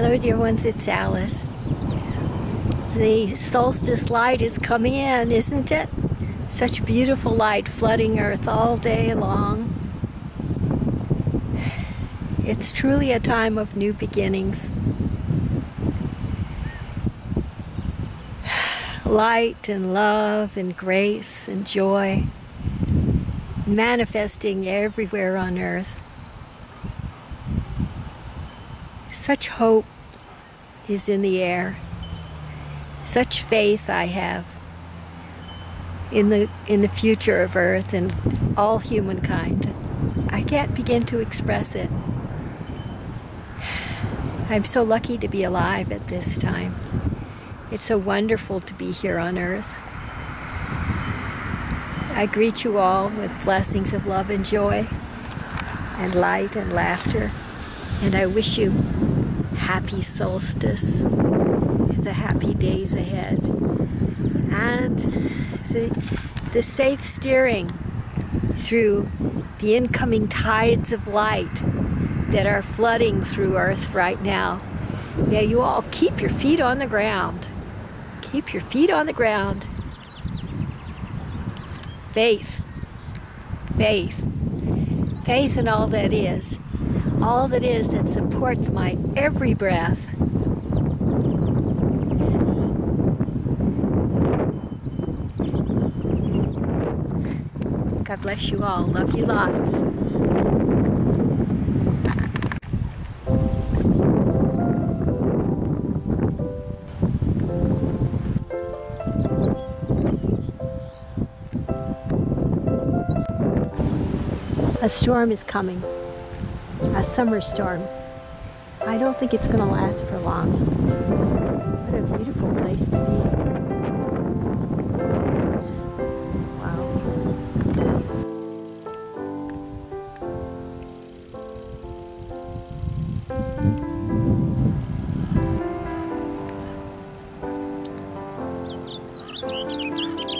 Hello, dear ones, it's Alice. The solstice light is coming in, isn't it? Such beautiful light flooding Earth all day long. It's truly a time of new beginnings. Light and love and grace and joy manifesting everywhere on Earth. Such hope is in the air. Such faith I have in the future of Earth and all humankind. I can't begin to express it. I'm so lucky to be alive at this time. It's so wonderful to be here on Earth. I greet you all with blessings of love and joy and light and laughter. And I wish you happy solstice, the happy days ahead, and the safe steering through the incoming tides of light that are flooding through Earth right now. Now you all keep your feet on the ground. Keep your feet on the ground. Faith. Faith. Faith in all that is. All that is that supports my every breath. God bless you all. Love you lots. A storm is coming. A summer storm. I don't think it's going to last for long. What a beautiful place to be. Thank you.